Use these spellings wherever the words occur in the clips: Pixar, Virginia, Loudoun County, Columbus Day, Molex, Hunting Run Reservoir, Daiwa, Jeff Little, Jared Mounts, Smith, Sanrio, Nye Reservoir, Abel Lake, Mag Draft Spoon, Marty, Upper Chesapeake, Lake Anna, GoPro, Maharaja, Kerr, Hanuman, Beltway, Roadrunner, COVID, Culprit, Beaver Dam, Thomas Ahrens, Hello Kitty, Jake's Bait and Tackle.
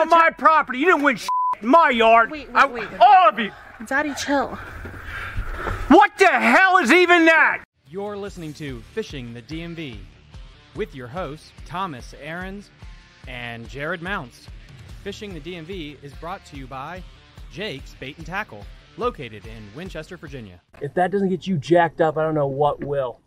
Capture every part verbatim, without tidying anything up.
on my property. You didn't win shit in my yard. Wait, wait, I, wait. All of you. Daddy, chill. What the hell is even that? You're listening to Fishing the D M V with your hosts, Thomas Ahrens and Jared Mounts. Fishing the D M V is brought to you by Jake's Bait and Tackle, located in Winchester, Virginia. If that doesn't get you jacked up, I don't know what will.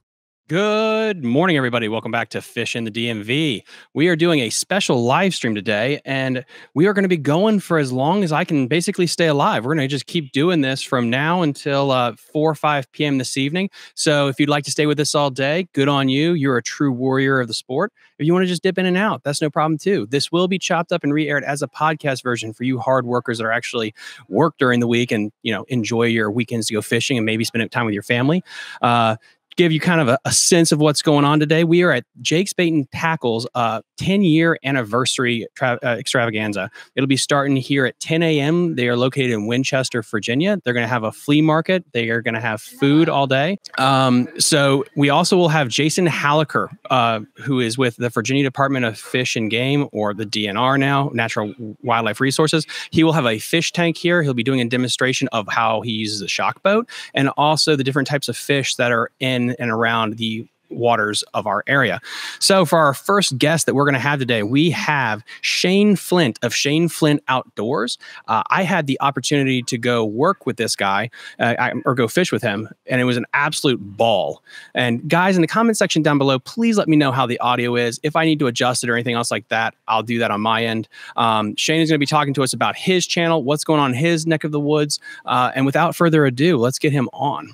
Good morning, everybody. Welcome back to Fish in the D M V. We are doing a special live stream today, and we are going to be going for as long as I can basically stay alive. We're going to just keep doing this from now until uh, four or five p m this evening. So if you'd like to stay with us all day, good on you. You're a true warrior of the sport. If you want to just dip in and out, that's no problem, too. This will be chopped up and re-aired as a podcast version for you hard workers that are actually work during the week and, you know, enjoy your weekends to go fishing and maybe spend time with your family. Uh, give you kind of a, a sense of what's going on today. We are at Jake's Bait and Tackle's uh, ten-year anniversary tra uh, extravaganza. It'll be starting here at ten a m They are located in Winchester, Virginia. They're going to have a flea market. They are going to have food all day. Um, so we also will have Jason Hallicker, uh, who is with the Virginia Department of Fish and Game, or the D N R now, Natural Wildlife Resources. He will have a fish tank here. He'll be doing a demonstration of how he uses a shock boat and also the different types of fish that are in and around the waters of our area. So for our first guest that we're going to have today, we have Shane Flint of Shane Flint Outdoors. Uh, I had the opportunity to go work with this guy uh, I, or go fish with him, and it was an absolute ball. And guys, in the comment section down below, please let me know how the audio is. If I need to adjust it or anything else like that, I'll do that on my end. Um, Shane is going to be talking to us about his channel, what's going on in his neck of the woods. Uh, and without further ado, let's get him on.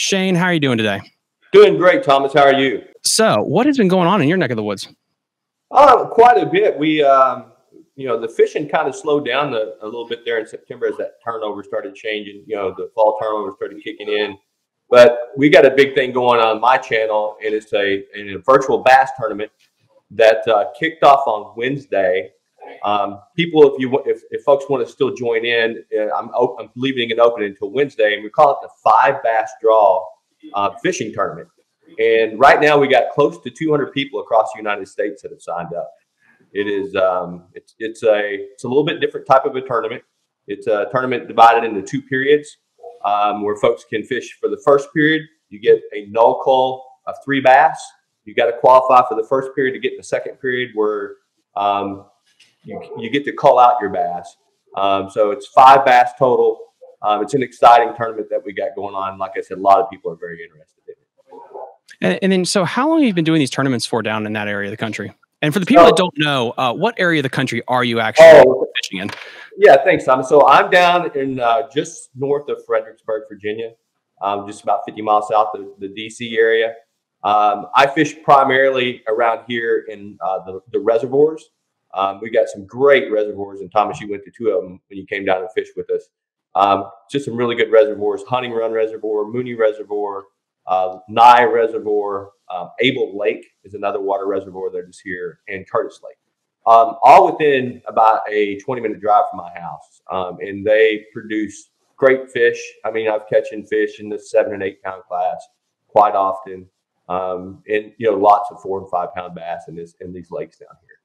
Shane, how are you doing today? Doing great, Thomas. How are you? So, what has been going on in your neck of the woods? Oh, quite a bit. We, um, you know, the fishing kind of slowed down the, a little bit there in September as that turnover started changing. You know, the fall turnover started kicking in. But we got a big thing going on my channel, and it's a, and a virtual bass tournament that uh, kicked off on Wednesday. Um, people, if you if, if folks want to still join in, I'm open, I'm leaving it open until Wednesday, and we call it the Five Bass Draw uh, fishing tournament. And right now, we got close to two hundred people across the United States that have signed up. It is um, it's it's a it's a little bit different type of a tournament. It's a tournament divided into two periods um, where folks can fish. For the first period, you get a null call of three bass. You got to qualify for the first period to get in the second period where um, You, you get to call out your bass. Um, so it's five bass total. Um, it's an exciting tournament that we got going on. Like I said, a lot of people are very interested in it. And, and then, so how long have you been doing these tournaments for down in that area of the country? And for the people so, that don't know, uh, what area of the country are you actually oh, fishing in? Yeah, thanks, Tom. So I'm down in uh, just north of Fredericksburg, Virginia, um, just about fifty miles south of the D C area. Um, I fish primarily around here in uh, the, the reservoirs. Um, we got some great reservoirs, and Thomas, you went to two of them when you came down and fished with us. Um, just some really good reservoirs: Hunting Run Reservoir, Mooney Reservoir, uh, Nye Reservoir, um, Abel Lake is another water reservoir that is here, and Curtis Lake. Um, all within about a twenty-minute drive from my house, um, and they produce great fish. I mean, I've catching fish in the seven and eight pound class quite often, um, and you know, lots of four and five pound bass in this in these lakes down here.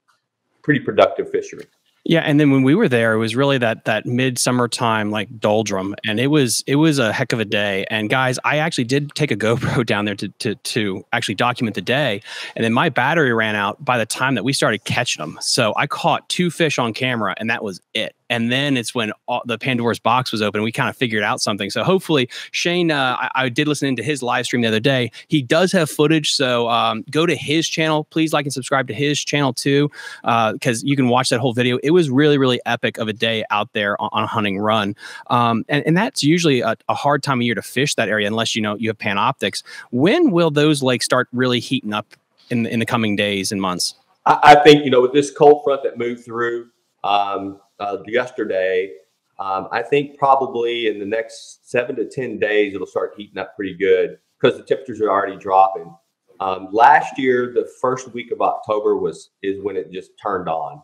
Pretty productive fishery. Yeah, and then when we were there, it was really that that midsummer time, like doldrum, and it was it was a heck of a day. And guys, I actually did take a GoPro down there to to to actually document the day, and then my battery ran out by the time that we started catching them. So I caught two fish on camera, and that was it. And then it's when all, the Pandora's box was open. We kind of figured out something. So hopefully, Shane, uh, I, I did listen into his live stream the other day. He does have footage. So um, go to his channel. Please like and subscribe to his channel, too, because uh, you can watch that whole video. It was really, really epic of a day out there on, on Hunting Run. Um, and, and that's usually a, a hard time of year to fish that area unless, you know, you have Panoptix. When will those lakes start really heating up in, in the coming days and months? I, I think, you know, with this cold front that moved through, um, Uh, yesterday, um, I think probably in the next seven to ten days, it'll start heating up pretty good because the temperatures are already dropping. Um, last year, the first week of October was is when it just turned on.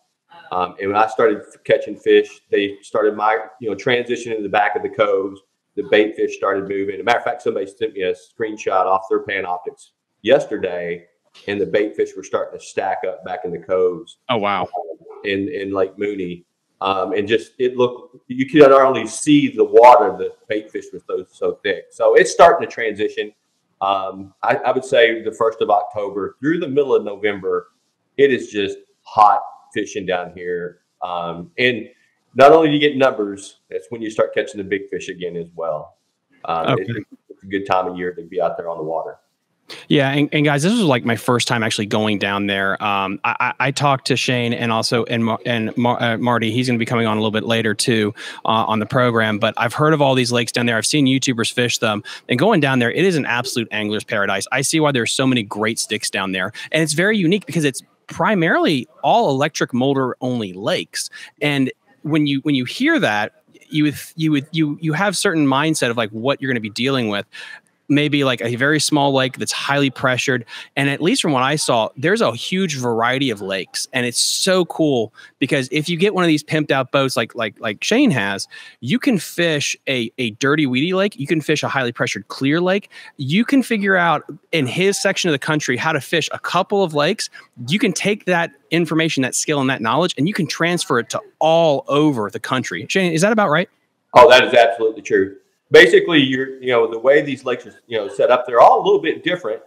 Um, and when I started catching fish, they started my, you know, transitioning to the back of the coves. The bait fish started moving. As a matter of fact, somebody sent me a screenshot off their Panoptix yesterday and the bait fish were starting to stack up back in the coves. Oh, wow. In, in Lake Mooney. Um, and just, it looked, you could not only see the water, the bait fish was so, so thick. So it's starting to transition. Um, I, I would say the first of October through the middle of November, it is just hot fishing down here. Um, and not only do you get numbers, that's when you start catching the big fish again as well. Um, okay. it's, it's a good time of year to be out there on the water. Yeah. And, and guys, this was like my first time actually going down there. Um, I, I talked to Shane and also and, Mar and Mar uh, Marty. He's going to be coming on a little bit later, too, uh, on the program. But I've heard of all these lakes down there. I've seen YouTubers fish them, and going down there, it is an absolute angler's paradise. I see why there's so many great sticks down there. And it's very unique because it's primarily all electric motor only lakes. And when you when you hear that, you would you would you you have certain mindset of like what you're going to be dealing with. Maybe like a very small lake that's highly pressured. And at least from what I saw, there's a huge variety of lakes. And it's so cool because if you get one of these pimped out boats like like like Shane has, you can fish a, a dirty, weedy lake. You can fish a highly pressured clear lake. You can figure out in his section of the country how to fish a couple of lakes. You can take that information, that skill and that knowledge, and you can transfer it to all over the country. Shane, is that about right? Oh, that is absolutely true. Basically, you're, you know, the way these lakes are, you know, set up, they're all a little bit different,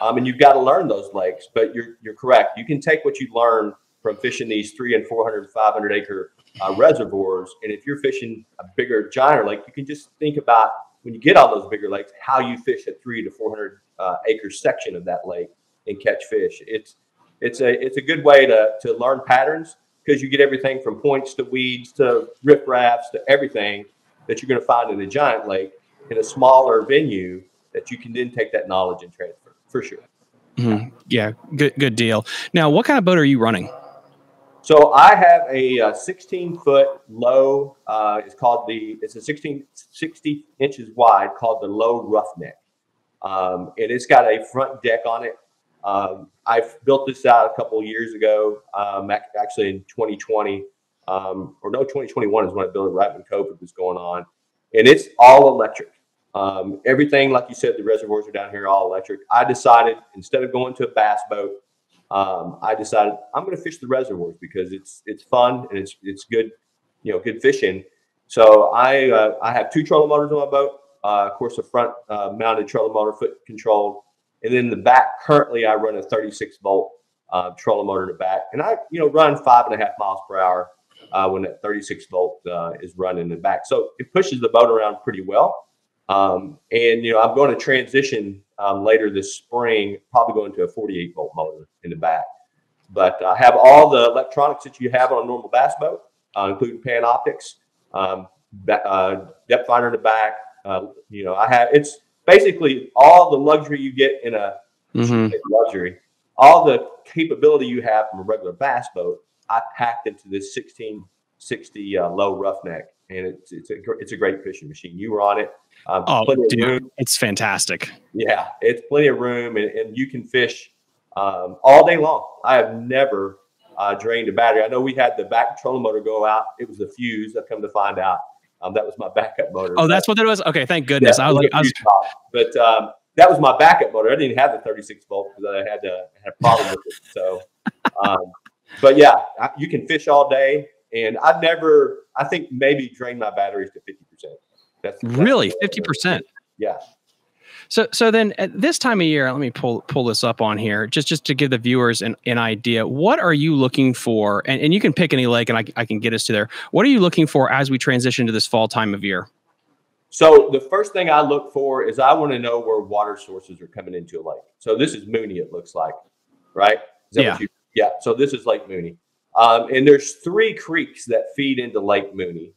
um, and you've got to learn those lakes. But you're you're correct. You can take what you learn from fishing these three and four hundred, five hundred acre uh, reservoirs, and if you're fishing a bigger, giant lake, you can just think about when you get on those bigger lakes how you fish a three to four hundred uh, acre section of that lake and catch fish. It's it's a it's a good way to to learn patterns because you get everything from points to weeds to riffraffs to everything that you're going to find in a giant lake in a smaller venue that you can then take that knowledge and transfer for sure. Mm-hmm. Yeah. Good, good deal. Now, what kind of boat are you running? So I have a uh, sixteen foot low, uh, it's called the, it's a sixteen, sixty inches wide called the Low Roughneck. Um, and it's got a front deck on it. Um, I've built this out a couple of years ago, um, actually in twenty twenty. Um, or no, twenty twenty-one is when I built it right when COVID was going on. And it's all electric. Um, everything, like you said, the reservoirs are down here all electric. I decided instead of going to a bass boat, um, I decided I'm going to fish the reservoirs because it's it's fun and it's it's good, you know, good fishing. So I uh, I have two trolling motors on my boat. Uh, of course, a front uh, mounted trolling motor, foot controlled, and then the back. Currently, I run a thirty-six volt uh, trolling motor in the back, and I you know run five and a half miles per hour. Uh, when that thirty-six volt uh, is running in the back. So it pushes the boat around pretty well. Um, and, you know, I'm going to transition um, later this spring, probably going to a forty-eight volt motor in the back. But I uh, have all the electronics that you have on a normal bass boat, uh, including Panoptix, um, uh, depth finder in the back. Uh, you know, I have, it's basically all the luxury you get in a mm-hmm. luxury, all the capability you have from a regular bass boat. I packed into this sixteen sixty uh, Low Roughneck, and it's it's a it's a great fishing machine. You were on it. Um, oh, dude, it's fantastic. Yeah, it's plenty of room, and, and you can fish um, all day long. I have never uh, drained a battery. I know we had the back trolling motor go out. It was a fuse. I've come to find out um, that was my backup motor. Oh, that's what that was. Okay, thank goodness. Yeah, I was like, I was... but um, that was my backup motor. I didn't have the thirty-six volt because I had to have a problem with it. So. Um, But yeah, you can fish all day, and I've never, I think maybe drained my batteries to fifty percent. That's, that's really fifty percent. Yeah. So, so then at this time of year, let me pull, pull this up on here just, just to give the viewers an, an idea. What are you looking for? And, and you can pick any lake and I, I can get us to there. What are you looking for as we transition to this fall time of year? So the first thing I look for is I want to know where water sources are coming into a lake. So this is Mooney, it looks like, right? Is that yeah. What you Yeah, so this is Lake Mooney, um, and there's three creeks that feed into Lake Mooney,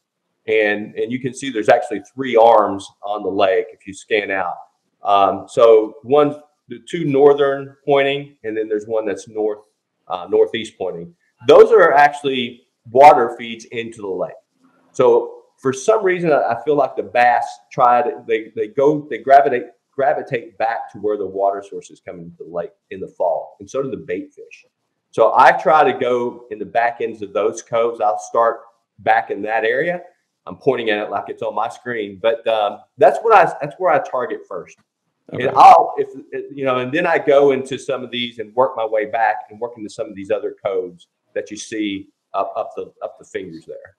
and and you can see there's actually three arms on the lake if you scan out. Um, so one, the two northern pointing, and then there's one that's north, uh, northeast pointing. Those are actually water feeds into the lake. So for some reason, I feel like the bass try to they they go they gravitate gravitate back to where the water source is coming into the lake in the fall, and so do the bait fish. So I try to go in the back ends of those coves. I'll start back in that area. I'm pointing at it like it's on my screen, but um, that's what I that's where I target first. Okay. And I'll, if you know, and then I go into some of these and work my way back and work into some of these other codes that you see up, up the up the fingers there.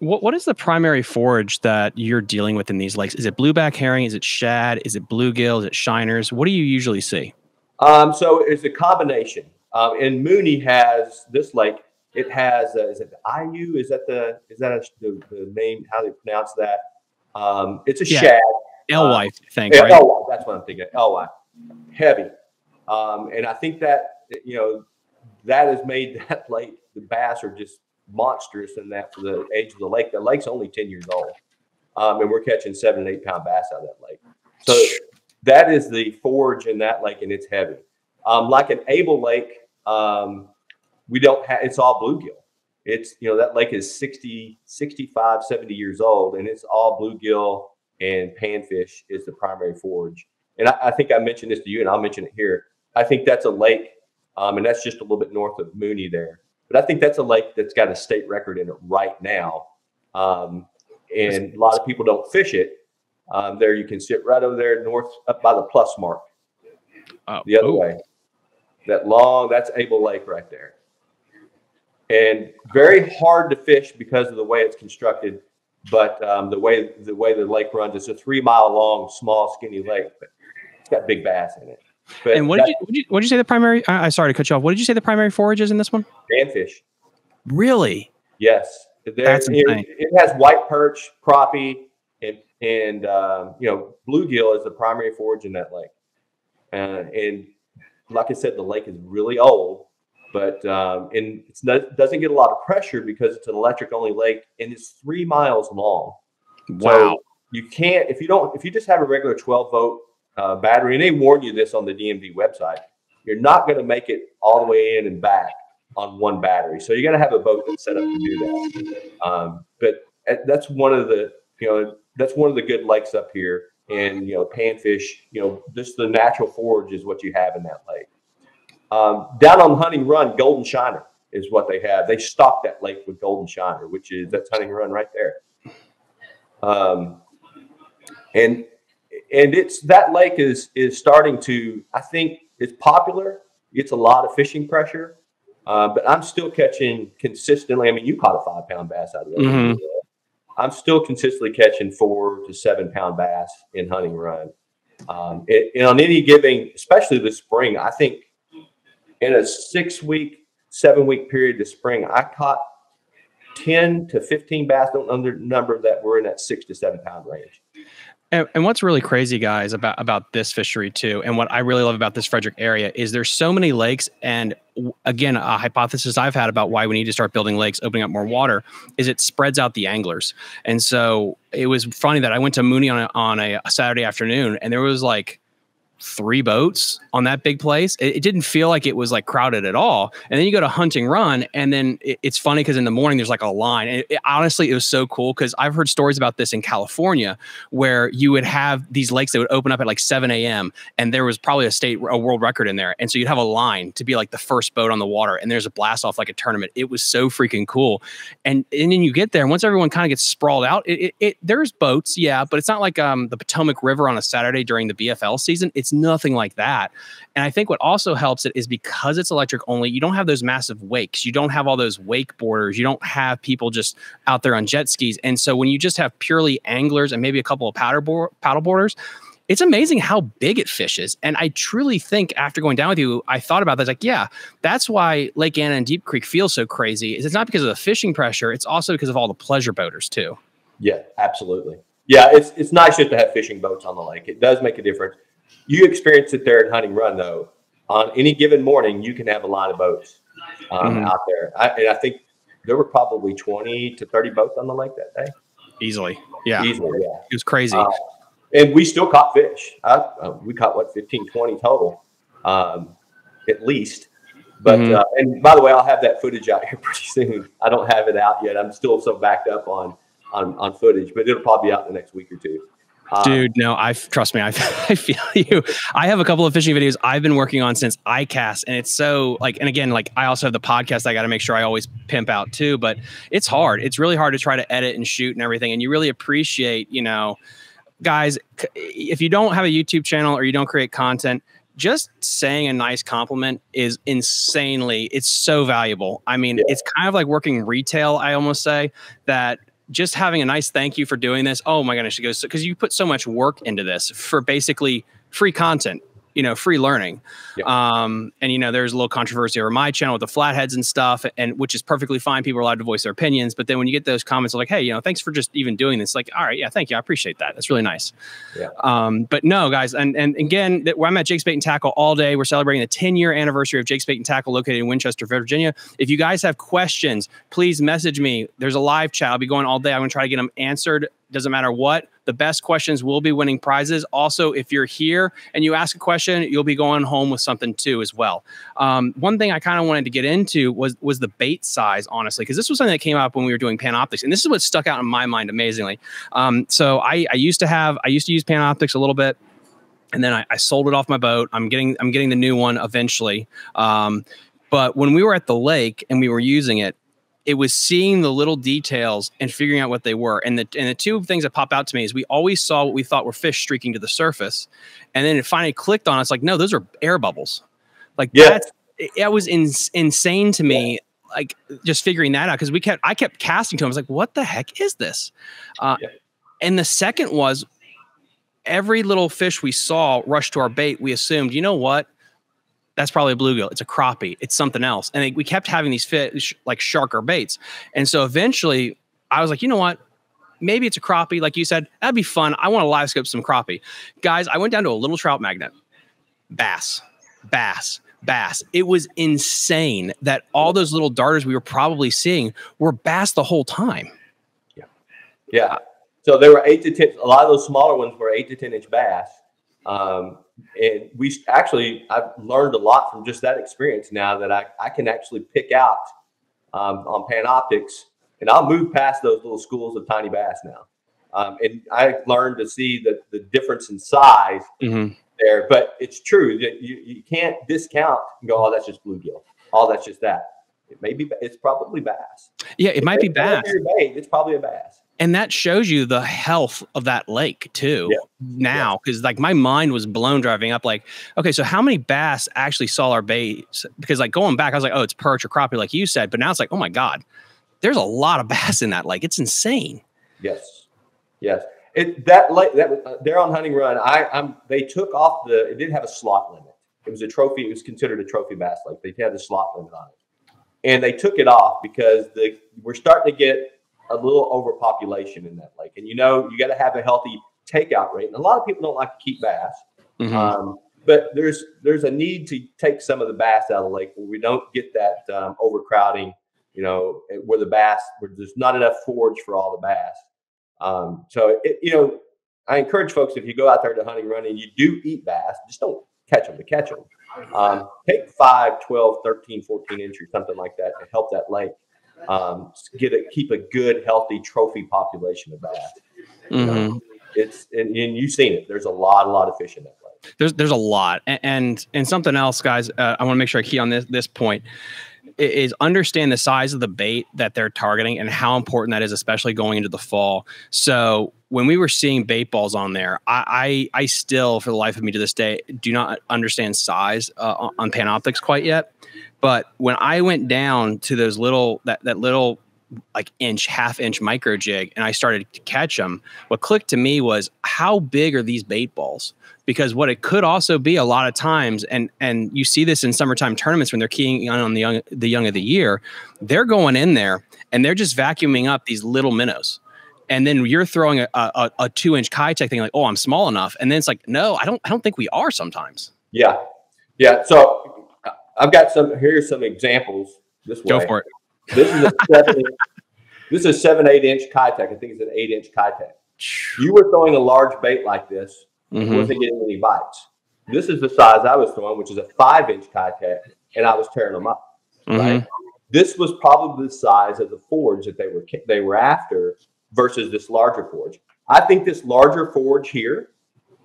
What what is the primary forage that you're dealing with in these lakes? Is it blueback herring? Is it shad? Is it bluegill? Is it shiners? What do you usually see? Um, so it's a combination. Um, and Mooney has this lake. It has uh, is it the I U? Is that the is that a, the, the name? How do you pronounce that? Um, it's a yeah. shad. L Y, um, I think, yeah, right? L Y, that's what I'm thinking, L Y, heavy. Um, and I think that, you know, that has made that lake, the bass are just monstrous in that for the age of the lake. The lake's only ten years old, um, and we're catching seven and eight pound bass out of that lake. So that is the forage in that lake, and it's heavy. Um, like an Abel Lake, um, we don't have, it's all bluegill. It's, you know, that lake is sixty, sixty-five, seventy years old, and it's all bluegill. And panfish is the primary forage. And I, I think I mentioned this to you, and I'll mention it here. I think that's a lake, um, and that's just a little bit north of Mooney there. But I think that's a lake that's got a state record in it right now. Um, and a lot of people don't fish it. Um, there you can sit right over there north up by the plus mark. Uh, the other oh. way. That long, that's Abel Lake right there. And very hard to fish because of the way it's constructed. But um, the way the way the lake runs, it's a three mile long, small, skinny lake, but it's got big bass in it. But and what that, did, you, what did you what did you say the primary? I, I sorry to cut you off. What did you say the primary forage is in this one? Panfish. Really? Yes. There, That's it, it has white perch, crappie, and and um, you know, bluegill is the primary forage in that lake. Uh, and like I said, the lake is really old. But um, and it's not, doesn't get a lot of pressure because it's an electric only lake, and it's three miles long. Wow! So you can't if you don't if you just have a regular twelve volt uh, battery, and they warn you this on the D M V website. You're not going to make it all the way in and back on one battery. So you got to have a boat that's set up to do that. Um, but that's one of the you know that's one of the good lakes up here, and you know panfish, you know just the natural forage is what you have in that lake. Um, down on Hunting Run, golden shiner is what they have. They stock that lake with golden shiner, which is that's Hunting Run right there. Um, and and it's that lake is is starting to. I think it's popular. It's a lot of fishing pressure, uh, but I'm still catching consistently. I mean, you caught a five pound bass out of that. Mm-hmm. I'm still consistently catching four to seven pound bass in Hunting Run. Um, it, and on any given, especially this spring, I think. In a six week, seven week period this spring, I caught ten to fifteen bass, don't know the number, that were in that six to seven pound range. And, and what's really crazy, guys, about, about this fishery too, and what I really love about this Frederick area is there's so many lakes. And again, a hypothesis I've had about why we need to start building lakes, opening up more water, is it spreads out the anglers. And so it was funny that I went to Mooney on a, on a Saturday afternoon, and there was like three boats on that big place. It, it didn't feel like it was like crowded at all. And then you go to Hunting Run, and then it, it's funny because in the morning there's like a line. And it, it, honestly, it was so cool because I've heard stories about this in California where you would have these lakes that would open up at like seven A M and there was probably a state, a world record in there. And so you'd have a line to be like the first boat on the water, and there's a blast off like a tournament. It was so freaking cool. And and then you get there, and once everyone kind of gets sprawled out, it, it, it there's boats, yeah, but it's not like um the Potomac River on a Saturday during the B F L season. It's nothing like that. And I think what also helps it is because it's electric only, you don't have those massive wakes. You don't have all those wakeboarders. You don't have people just out there on jet skis. And so when you just have purely anglers and maybe a couple of paddle board, paddle boarders, it's amazing how big it fishes. And I truly think after going down with you, I thought about that. Like, yeah, that's why Lake Anna and Deep Creek feel so crazy. It's not because of the fishing pressure. It's also because of all the pleasure boaters too. Yeah, absolutely. Yeah, it's, it's nice just to have fishing boats on the lake. It does make a difference. You experience it there at Hunting Run, though. On any given morning, you can have a lot of boats um, mm-hmm. out there. I, and I think there were probably twenty to thirty boats on the lake that day. Easily. Yeah. Easily, yeah. It was crazy. Uh, and we still caught fish. I, uh, we caught, what, fifteen, twenty total, um, at least. But mm-hmm. uh, and by the way, I'll have that footage out here pretty soon. I don't have it out yet. I'm still so backed up on, on, on footage, but it'll probably be out in the next week or two. Dude, no, I trust me. I, I feel you. I have a couple of fishing videos I've been working on since iCast, and it's so like, and again, like I also have the podcast. I got to make sure I always pimp out too, but it's hard. It's really hard to try to edit and shoot and everything. And you really appreciate, you know, guys, if you don't have a YouTube channel or you don't create content, just saying a nice compliment is insanely, it's so valuable. I mean, yeah. It's kind of like working retail, I almost say, that just having a nice thank you for doing this. Oh my goodness, it goes, because you put so much work into this for basically free content, you know, free learning. Yeah. Um, and, you know, there's a little controversy over my channel with the flatheads and stuff, and which is perfectly fine. People are allowed to voice their opinions. But then when you get those comments like, hey, you know, thanks for just even doing this. Like, all right, yeah, thank you. I appreciate that. That's really nice. Yeah. Um, but no, guys. And, and again, that, I'm at Jake's Bait and Tackle all day. We're celebrating the ten year anniversary of Jake's Bait and Tackle located in Winchester, Virginia. If you guys have questions, please message me. There's a live chat. I'll be going all day. I'm going to try to get them answered. Doesn't matter what. The best questions will be winning prizes. Also, if you're here and you ask a question, you'll be going home with something too as well. Um, one thing I kind of wanted to get into was was the bait size, honestly, because this was something that came up when we were doing Panoptix, and this is what stuck out in my mind amazingly. Um, so I, I used to have I used to use Panoptix a little bit, and then I, I sold it off my boat. I'm getting I'm getting the new one eventually. Um, but when we were at the lake and we were using it, it was seeing the little details and figuring out what they were. And the, and the two things that pop out to me is we always saw what we thought were fish streaking to the surface. And then it finally clicked on us like, no, those are air bubbles. Like yeah. that's, that was in, insane to me. Yeah. Like just figuring that out. Cause we kept, I kept casting to him. I was like, what the heck is this? Uh, yeah. And the second was every little fish we saw rushed to our bait. We assumed, you know what? That's probably a bluegill. It's a crappie. It's something else. And we kept having these fish like shark or baits. And so eventually I was like, you know what? Maybe it's a crappie. Like you said, that'd be fun. I want to live scope some crappie. Guys, I went down to a little trout magnet. Bass, bass, bass. It was insane that all those little darters we were probably seeing were bass the whole time. Yeah. Yeah. So there were eight to ten. A lot of those smaller ones were eight to ten inch bass. Um, and we actually, I've learned a lot from just that experience now that I, I can actually pick out, um, on Panoptix, and I'll move past those little schools of tiny bass now. Um, and I learned to see the, the difference in size mm-hmm. there, but it's true that you, you can't discount and go, oh, that's just bluegill. Oh, that's just that. It may be, it's probably bass. Yeah. It if might be bass. Bait, it's probably a bass. And that shows you the health of that lake too yeah. now, because yeah. like my mind was blown driving up like, okay, so how many bass actually saw our baits? Because like going back, I was like, oh, it's perch or crappie like you said. But now it's like, oh my God, there's a lot of bass in that lake. It's insane. Yes. Yes. It, that lake, that, uh, there on Hunting Run, I, I'm, they took off the, it didn't have a slot limit. It was a trophy. It was considered a trophy bass lake. They had the slot limit on it. And they took it off because the, we're starting to get a little overpopulation in that lake. And, you know, you got to have a healthy takeout rate. And a lot of people don't like to keep bass, mm-hmm. um, but there's, there's a need to take some of the bass out of the lake where we don't get that um, overcrowding, you know, where the bass, where there's not enough forage for all the bass. Um, so, it, you know, I encourage folks, if you go out there to Hunting Run and you do eat bass, just don't catch them to catch them. Um, take five, twelve, thirteen, fourteen inch or something like that to help that lake. Um, get a, keep a good, healthy trophy population of bass. Mm-hmm. um, it's and, and you've seen it. There's a lot, a lot of fish in that lake. There's there's a lot, and and, and something else, guys. Uh, I want to make sure I key on this this point is understand the size of the bait that they're targeting and how important that is, especially going into the fall. So when we were seeing bait balls on there, I I, I still, for the life of me to this day, do not understand size uh, on Panoptix quite yet. But when I went down to those little, that, that little like inch, half inch micro jig, and I started to catch them, what clicked to me was how big are these bait balls? Because what it could also be a lot of times, and, and you see this in summertime tournaments when they're keying on the young, the young of the year, they're going in there and they're just vacuuming up these little minnows. And then you're throwing a, a, a two inch Keitech thing like, oh, I'm small enough. And then it's like, no, I don't, I don't think we are sometimes. Yeah. Yeah. So I've got some, here's some examples this way. Go for it. This is a seven, this is seven, eight inch Keitech. I think it's an eight inch Keitech. You were throwing a large bait like this. Mm-hmm. Wasn't getting any bites. This is the size I was throwing, which is a five inch Keitech, and I was tearing them up. Mm-hmm. Right. This was probably the size of the forage that they were, they were after versus this larger forage. I think this larger forage here,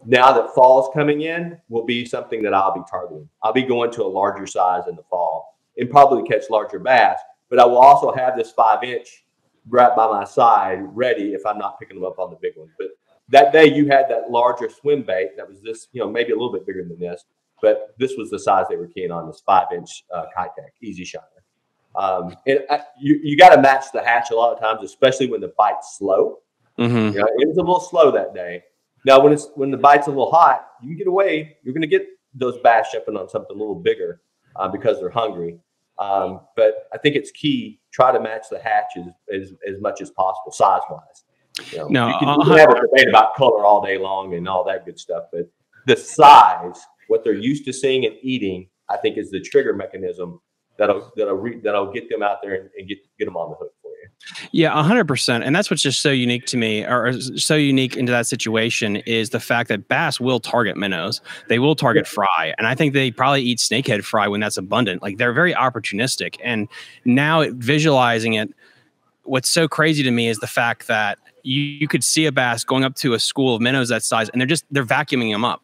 now that fall's coming in, will be something that I'll be targeting. I'll be going to a larger size in the fall and probably catch larger bass, but I will also have this five inch right by my side ready if I'm not picking them up on the big one. But that day you had that larger swim bait that was this, you know, maybe a little bit bigger than this, but this was the size they were keying on, this five-inch uh, Keitech Easy Shiner. Um, and I, you, you got to match the hatch a lot of times, especially when the bite's slow. Mm-hmm. You know, it was a little slow that day. Now, when it's when the bite's a little hot, you can get away. You're going to get those bass jumping on something a little bigger uh, because they're hungry. Um, but I think it's key. Try to match the hatches as, as, as much as possible, size wise. You know, no, you can, you can have a debate about color all day long and all that good stuff, but the size, what they're used to seeing and eating, I think is the trigger mechanism that'll that'll re, that'll get them out there and, and get get them on the hook for you. Yeah, a hundred percent, and that's what's just so unique to me, or so unique into that situation, is the fact that bass will target minnows, they will target fry, and I think they probably eat snakehead fry when that's abundant. Like, they're very opportunistic, and now it, visualizing it, what's so crazy to me is the fact that you, you could see a bass going up to a school of minnows that size, and they're just they're vacuuming them up.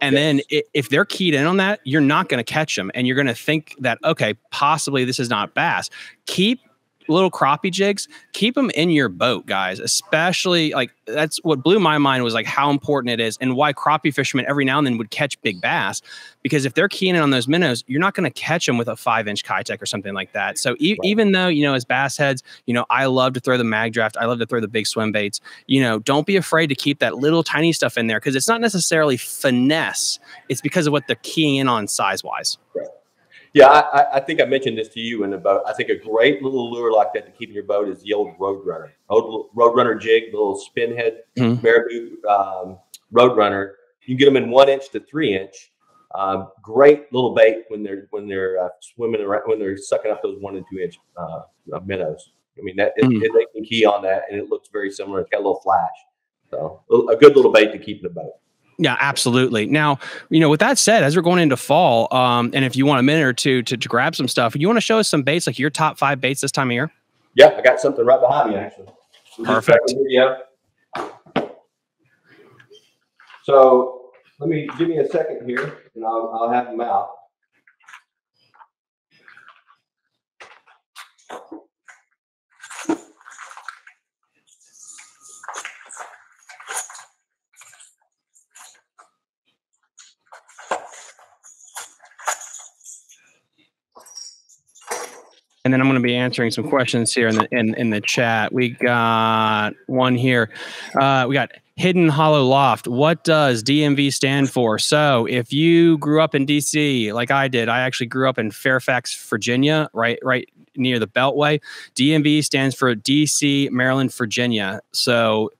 And yes. then if they're keyed in on that, you're not going to catch them. And you're going to think that, okay, possibly this is not bass. Keep little crappie jigs, keep them in your boat, guys. Especially, like, that's what blew my mind, was like how important it is and why crappie fishermen every now and then would catch big bass. Because if they're keying in on those minnows, you're not going to catch them with a five inch Keitech or something like that. So e right. even though, you know, as bass heads, you know, I love to throw the mag draft, I love to throw the big swim baits, you know, don't be afraid to keep that little tiny stuff in there, because it's not necessarily finesse. It's because of what they're keying in on size wise. Right. Yeah, I, I think I mentioned this to you in the boat. I think a great little lure like that to keep in your boat is the old Roadrunner. Old Roadrunner jig, little spin head, mm-hmm. Marabou um, Roadrunner. You can get them in one inch to three inch. Um, great little bait when they're when they're uh, swimming around, when they're sucking up those one and two inch uh, minnows. I mean, that it, mm-hmm. it, they can key on that, and it looks very similar. It's got a little flash, so a good little bait to keep in the boat. Yeah, absolutely. Now, you know, with that said, as we're going into fall, um, and if you want a minute or two to, to grab some stuff, you want to show us some baits, like your top five baits this time of year? Yeah, I got something right behind me, actually. Perfect. Yeah. So let me give me a second here, and I'll, I'll have them out. And then I'm going to be answering some questions here in the in, in the chat. We got one here. Uh, we got Hidden Hollow Loft. What does D M V stand for? So if you grew up in D C like I did, I actually grew up in Fairfax, Virginia, right, right near the Beltway. D M V stands for D C, Maryland, Virginia. So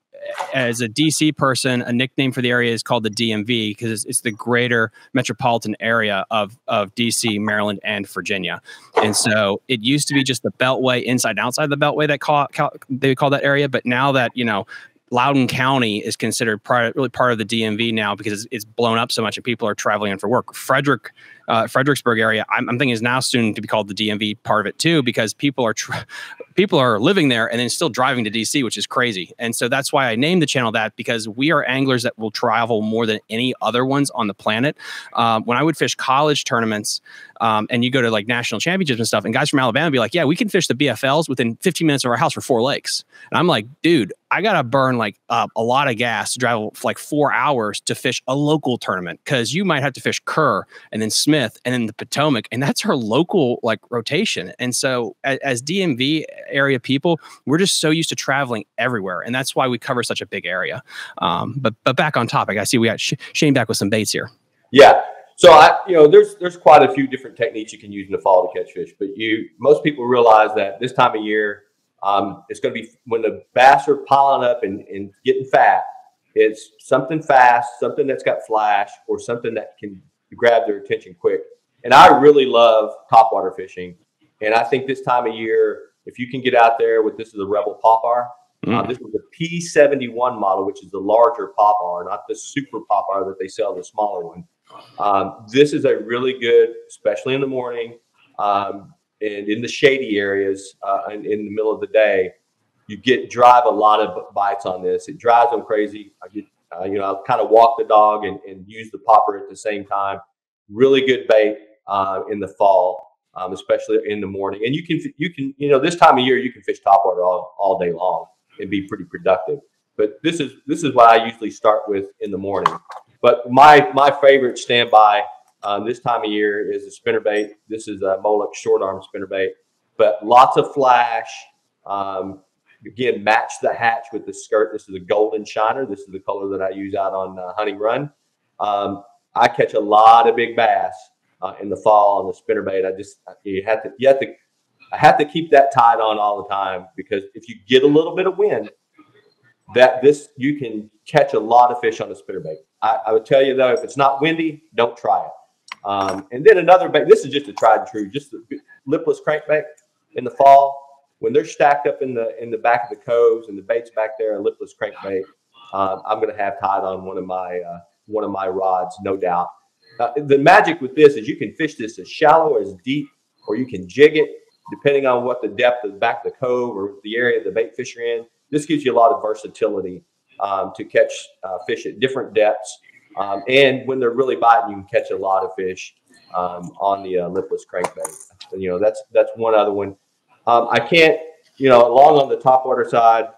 as a D C person, a nickname for the area is called the D M V, because it's, it's the greater metropolitan area of, of D C, Maryland, and Virginia. And so it used to be just the Beltway, inside and outside the Beltway, that call, call, they call that area. But now that, you know, Loudoun County is considered part, really part of the D M V now, because it's, it's blown up so much and people are traveling in for work. Frederick, uh, Fredericksburg area, I'm, I'm thinking is now soon to be called the D M V part of it too, because people are tra people are living there and then still driving to D C, which is crazy. And so that's why I named the channel that, because we are anglers that will travel more than any other ones on the planet. Um, when I would fish college tournaments, um, and you go to like national championships and stuff, and guys from Alabama would be like, yeah, we can fish the B F Ls within fifteen minutes of our house for four lakes. And I'm like, dude, I got to burn like uh, a lot of gas to drive for like four hours to fish a local tournament, because you might have to fish Kerr and then Smith and then the Potomac. And that's her local like rotation. And so as, as D M V area people, we're just so used to traveling everywhere. And that's why we cover such a big area. Um, but, but back on topic, I see we got Sh Shane back with some baits here. Yeah. So, I, you know, there's there's quite a few different techniques you can use in the fall to catch fish. But you most people realize that this time of year, Um, it's going to be when the bass are piling up and, and getting fat, it's something fast, something that's got flash, or something that can grab their attention quick. And I really love topwater fishing. And I think this time of year, if you can get out there with, this is a Rebel Popeye. Mm. Uh, this is a P seventy-one model, which is the larger Popeye, not the super Popeye that they sell, the smaller one. Um, this is a really good, especially in the morning, um, and in the shady areas, uh, in, in the middle of the day, you get drive a lot of bites on this. It drives them crazy. I get, uh, you know, I kind of walk the dog and, and use the popper at the same time. Really good bait uh, in the fall, um, especially in the morning. And you can, you can, you know, this time of year you can fish topwater all, all day long and be pretty productive. But this is this is what I usually start with in the morning. But my my favorite standby um, this time of year is a spinnerbait. This is a Molex short arm spinnerbait, but lots of flash. Um, again, match the hatch with the skirt. This is a golden shiner. This is the color that I use out on uh, Hunting Run. Um, I catch a lot of big bass uh, in the fall on the spinnerbait. I just you have to you have to I have to keep that tied on all the time, because if you get a little bit of wind, that this you can catch a lot of fish on a spinnerbait. I, I would tell you though, if it's not windy, don't try it. Um, and then another bait. This is just a tried and true, just the lipless crankbait in the fall. When they're stacked up in the in the back of the coves and the bait's back there, a lipless crankbait, um, I'm going to have tied on one of my uh, one of my rods, no doubt. Uh, the magic with this is you can fish this as shallow as deep, or you can jig it depending on what the depth of the back of the cove or the area the bait fish are in. This gives you a lot of versatility um, to catch uh, fish at different depths. Um, and when they're really biting, you can catch a lot of fish um, on the uh, lipless crankbait. So, you know, that's that's one other one. Um, I can't, you know, along on the top water side,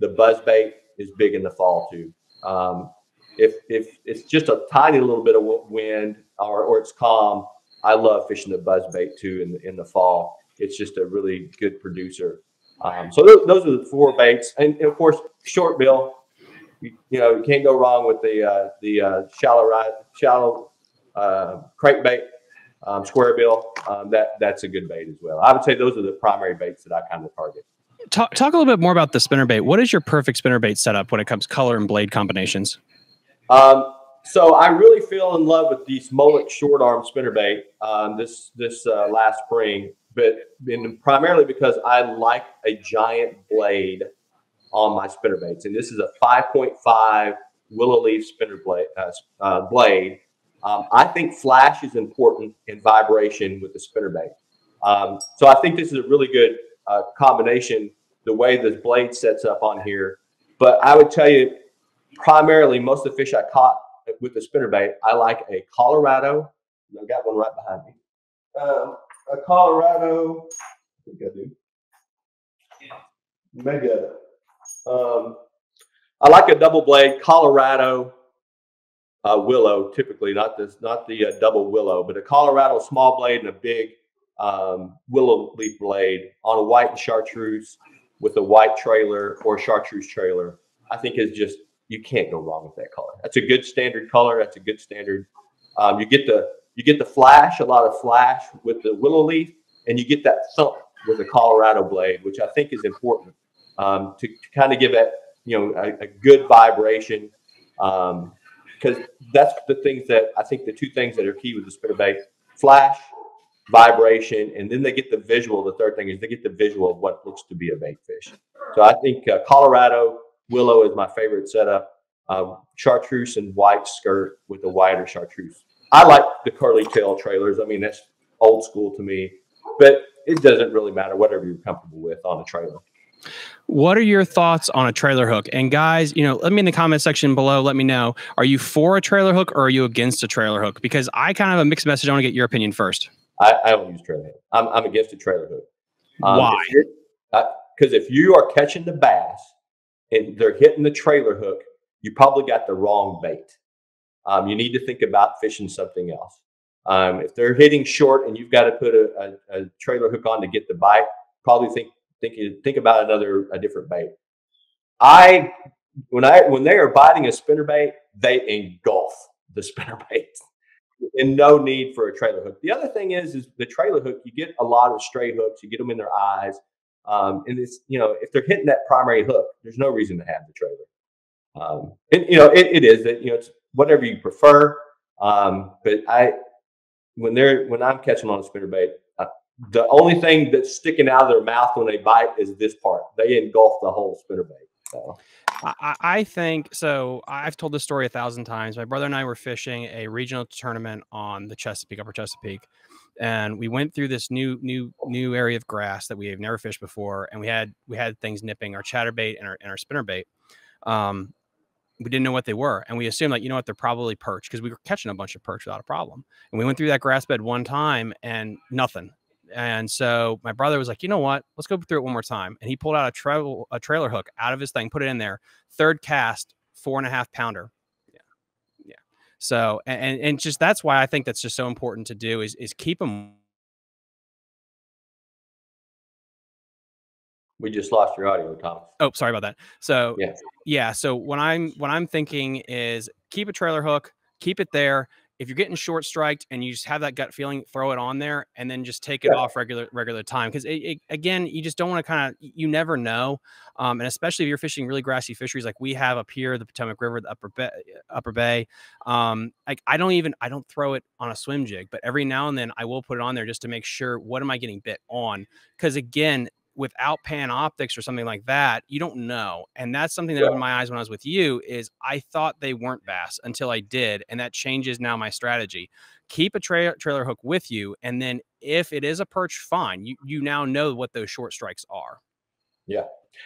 the buzzbait is big in the fall too. Um, if, if it's just a tiny little bit of wind or, or it's calm, I love fishing the buzzbait too in the, in the fall. It's just a really good producer. Um, so th those are the four baits, and, and of course, short bill. You, you know, you can't go wrong with the uh, the uh, shallow rod, shallow uh, crankbait, um, square bill. Um, that that's a good bait as well. I would say those are the primary baits that I kind of target. Talk talk a little bit more about the spinnerbait. What is your perfect spinnerbait setup when it comes to color and blade combinations? Um, so I really fell in love with these Molex short arm spinnerbait um, this this uh, last spring. But and primarily because I like a giant blade on my spinnerbaits. And this is a five point five willow leaf spinner blade. Uh, uh, blade. Um, I think flash is important in vibration with the spinnerbait. Um, so I think this is a really good uh, combination, the way this blade sets up on here. But I would tell you, primarily, most of the fish I caught with the spinnerbait, I like a Colorado. I've got one right behind me. Um, A Colorado, I think I do. Mega. Um, I like a double blade Colorado uh, willow, typically not this, not the uh, double willow, but a Colorado small blade and a big um, willow leaf blade on a white chartreuse with a white trailer or chartreuse trailer. I think is just you can't go wrong with that color. That's a good standard color. That's a good standard. Um, you get the. You get the flash, a lot of flash with the willow leaf, and you get that thump with the Colorado blade, which I think is important um, to, to kind of give that, you know, a, a good vibration, because um, that's the things that I think the two things that are key with the spinnerbait: flash, vibration, and then they get the visual. The third thing is they get the visual of what looks to be a bait fish. So I think uh, Colorado willow is my favorite setup. Uh, chartreuse and white skirt with a wider chartreuse. I like the curly tail trailers. I mean, that's old school to me, but it doesn't really matter, whatever you're comfortable with on a trailer. What are your thoughts on a trailer hook? And guys, you know, let me in the comment section below, let me know, are you for a trailer hook or are you against a trailer hook? Because I kind of have a mixed message. I want to get your opinion first. I, I don't use trailer hook. I'm, I'm against a trailer hook. Um, Why? Because if, if you are catching the bass and they're hitting the trailer hook, you probably got the wrong bait. Um, you need to think about fishing something else. Um, if they're hitting short and you've got to put a, a, a trailer hook on to get the bite, probably think think think about another a different bait. I when I when they are biting a spinnerbait, they engulf the spinnerbait, and no need for a trailer hook. The other thing is is the trailer hook. You get a lot of stray hooks. You get them in their eyes, um, and it's you know if they're hitting that primary hook, there's no reason to have the trailer. Um, and you know it, it is that you know it's whatever you prefer, um, but I when they're when I'm catching on a spinnerbait, uh, the only thing that's sticking out of their mouth when they bite is this part. They engulf the whole spinnerbait. So. I, I think so. I've told this story a thousand times. My brother and I were fishing a regional tournament on the Chesapeake, Upper Chesapeake, and we went through this new, new, new area of grass that we have never fished before, and we had we had things nipping our chatterbait and our and our spinnerbait. Um, We didn't know what they were. And we assumed like, you know what, they're probably perch because we were catching a bunch of perch without a problem. And we went through that grass bed one time and nothing, And so my brother was like, you know what, let's go through it one more time. And he pulled out a travel, a trailer hook out of his thing, put it in there. Third cast, four and a half pounder. Yeah. Yeah. So, and, and just, that's why I think that's just so important to do is, is keep them. We just lost your audio, Thomas. Oh, sorry about that. So yeah. yeah. So when I'm, when I'm thinking is keep a trailer hook, keep it there. If you're getting short striked and you just have that gut feeling, throw it on there and then just take it yeah. off regular, regular time. Cause it, it, again, you just don't want to kind of, you never know. Um, and especially if you're fishing really grassy fisheries, like we have up here, the Potomac River, the upper bay, upper bay. Um, I, I don't even, I don't throw it on a swim jig, but every now and then I will put it on there just to make sure what am I getting bit on? Cause again, without Panoptix or something like that, you don't know. And that's something that yeah. opened my eyes when I was with you is I thought they weren't bass until I did. And that changes now my strategy. Keep a tra trailer hook with you. And then if it is a perch, fine. You, you now know what those short strikes are. Yeah.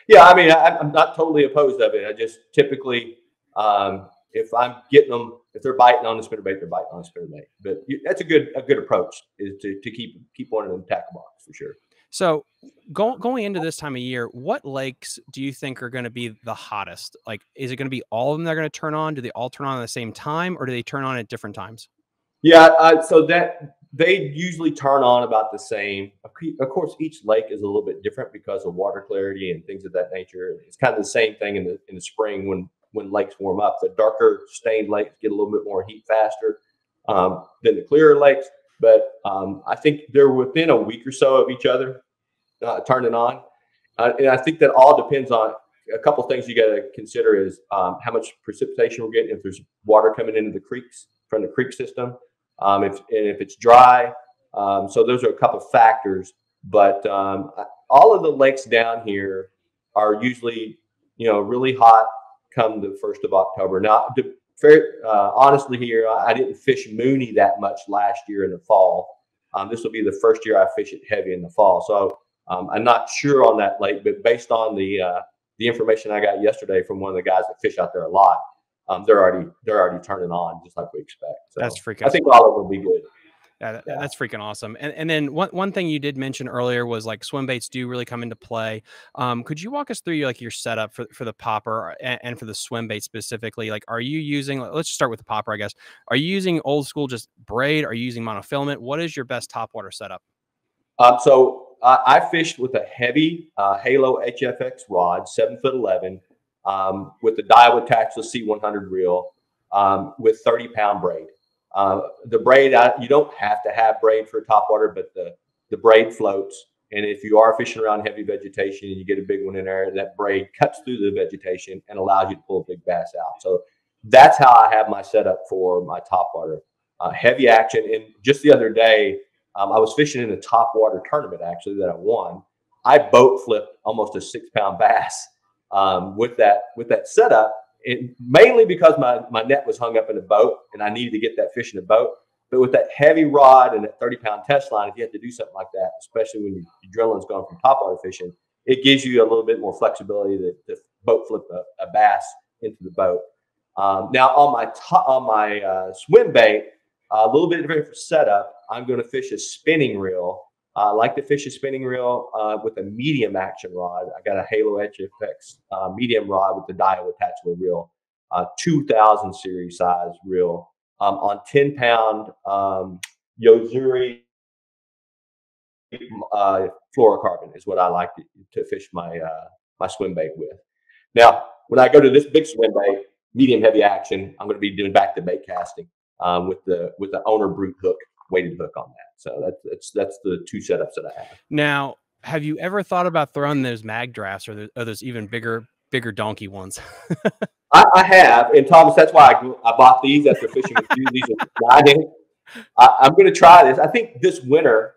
Yeah. I mean, I, I'm not totally opposed of it. I just typically, um, if I'm getting them, if they're biting on the spinnerbait, they're biting on the spinnerbait. But you, that's a good, a good approach is to, to keep, keep one of them tackle box for sure. So go, going into this time of year, what lakes do you think are going to be the hottest? Like, is it going to be all of them that are going to turn on? Do they all turn on at the same time or do they turn on at different times? Yeah. Uh, so that they usually turn on about the same. Of course, each lake is a little bit different because of water clarity and things of that nature. It's kind of the same thing in the, in the spring when, when lakes warm up. The darker stained lakes get a little bit more heat faster um, than the clearer lakes. But um, I think they're within a week or so of each other uh, turning on. Uh, and I think that all depends on a couple things you got to consider is um, how much precipitation we're getting, if there's water coming into the creeks from the creek system, um, if, and if it's dry. Um, so those are a couple of factors. But um, all of the lakes down here are usually, you know, really hot come the first of October. Now, Fair, uh, honestly here, I didn't fish Mooney that much last year in the fall. Um, this will be the first year I fish it heavy in the fall. So um, I'm not sure on that lake, but based on the uh, the information I got yesterday from one of the guys that fish out there a lot, um, they're already they're already turning on just like we expect. So that's freaking. I think all of them will be good. Yeah, that, yeah. That's freaking awesome. And, and then one, one thing you did mention earlier was like swim baits do really come into play. Um, could you walk us through like your setup for, for the popper and, and for the swim bait specifically? Like, are you using, let's just start with the popper, I guess. Are you using old school just braid? Are you using monofilament? What is your best topwater setup? Um, so uh, I fished with a heavy uh, Halo H F X rod, seven foot eleven, um, with the Daiwa Tactless C one hundred reel um, with thirty pound braid. Uh, the braid, I, you don't have to have braid for topwater, but the, the braid floats. And if you are fishing around heavy vegetation and you get a big one in there, that braid cuts through the vegetation and allows you to pull a big bass out. So that's how I have my setup for my topwater. Uh, heavy action. And just the other day, um, I was fishing in a topwater tournament, actually, that I won. I boat flipped almost a six pound bass um, with that with that setup. It, mainly because my, my net was hung up in a boat and I needed to get that fish in a boat. But with that heavy rod and that thirty pound test line, if you have to do something like that, especially when your adrenaline's gone from topwater fishing, it gives you a little bit more flexibility to, to boat flip a, a bass into the boat. Um, now on my top, on my uh, swim bait, uh, a little bit different for setup, I'm going to fish a spinning reel. I uh, like to fish a spinning reel uh, with a medium action rod. I got a Halo H F X uh, medium rod with the Daiwa attached to a reel, uh, two thousand series size reel um, on ten pound um, Yozuri uh, fluorocarbon is what I like to, to fish my uh, my swim bait with. Now, when I go to this big swim bait, medium heavy action, I'm going to be doing back to bait casting um, with the with the Owner Brute hook. Weighted hook on that. So that's, that's, that's the two setups that I have. Now, have you ever thought about throwing those mag drafts or, the, or those even bigger, bigger donkey ones? I, I have. And Thomas, that's why I, I bought these after fishing with you. These are diving. I, I'm going to try this. I think this winter,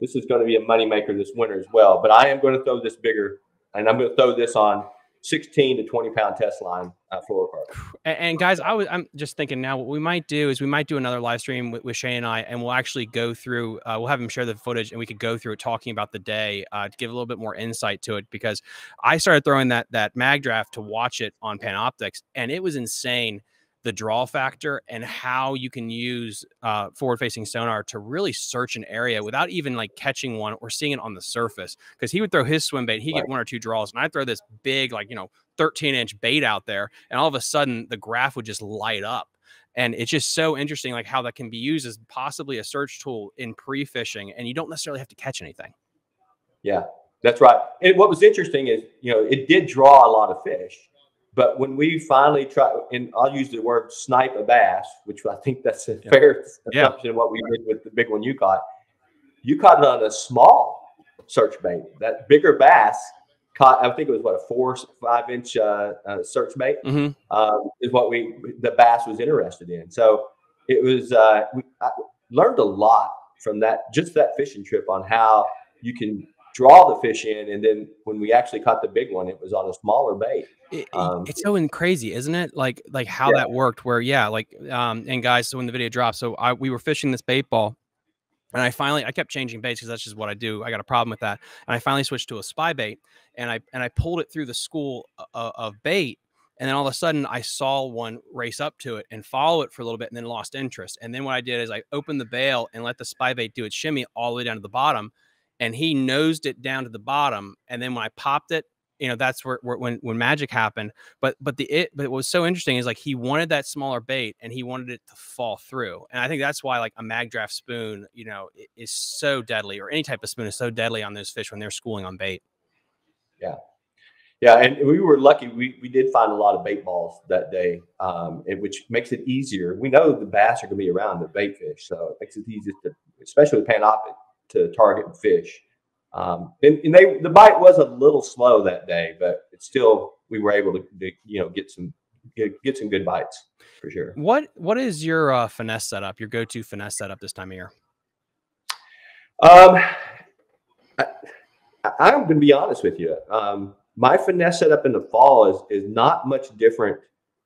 this is going to be a moneymaker this winter as well, but I am going to throw this bigger and I'm going to throw this on sixteen to twenty pound test line uh, fluorocarbon. And, and guys, I was I'm just thinking now what we might do is we might do another live stream with, with Shane and I, and we'll actually go through. Uh, we'll have him share the footage, and we could go through it, talking about the day uh, to give a little bit more insight to it. Because I started throwing that that mag draft to watch it on Panoptix, and it was insane. the draw factor and how you can use uh, forward-facing sonar to really search an area without even like catching one or seeing it on the surface. Because he would throw his swim bait, he'd right. get one or two draws, and I'd throw this big, like, you know, thirteen inch bait out there, and all of a sudden the graph would just light up. And it's just so interesting, like how that can be used as possibly a search tool in pre-fishing, and you don't necessarily have to catch anything. Yeah, that's right. And what was interesting is, you know, it did draw a lot of fish. But when we finally try, and I'll use the word snipe a bass, which I think that's a yeah. fair yeah. assumption of what we did with the big one you caught. You caught it on a small search bait. That bigger bass caught, I think it was what, a four, five inch uh, uh, search bait mm-hmm. um, is what we, the bass was interested in. So it was, uh, we, I learned a lot from that, just that fishing trip on how you can draw the fish in, and then when we actually caught the big one, it was on a smaller bait. It, um, it's so crazy, isn't it? Like, like how yeah. that worked. Where, yeah, like, um, and guys, so when the video dropped, so I we were fishing this bait ball, and I finally I kept changing baits because that's just what I do. I got a problem with that, and I finally switched to a spy bait, and I and I pulled it through the school of, of bait. And then all of a sudden I saw one race up to it and follow it for a little bit and then lost interest. And then what I did is I opened the bail and let the spy bait do its shimmy all the way down to the bottom. And he nosed it down to the bottom. And then when I popped it, you know, that's where, where when, when magic happened. But, but the, it, but what was so interesting is like, he wanted that smaller bait and he wanted it to fall through. And I think that's why like a mag draft spoon, you know, is so deadly, or any type of spoon is so deadly on those fish when they're schooling on bait. Yeah. Yeah. And we were lucky. We, we did find a lot of bait balls that day, um, it, which makes it easier. We know the bass are going to be around the bait fish. So it makes it easier to, especially with Panoptix, to target fish. Um, and, and they, the bite was a little slow that day, but it's still, we were able to, to you know, get some, get, get some good bites for sure. What, what is your uh, finesse setup, your go-to finesse setup this time of year? Um, I, I'm going to be honest with you. Um, my finesse setup in the fall is, is not much different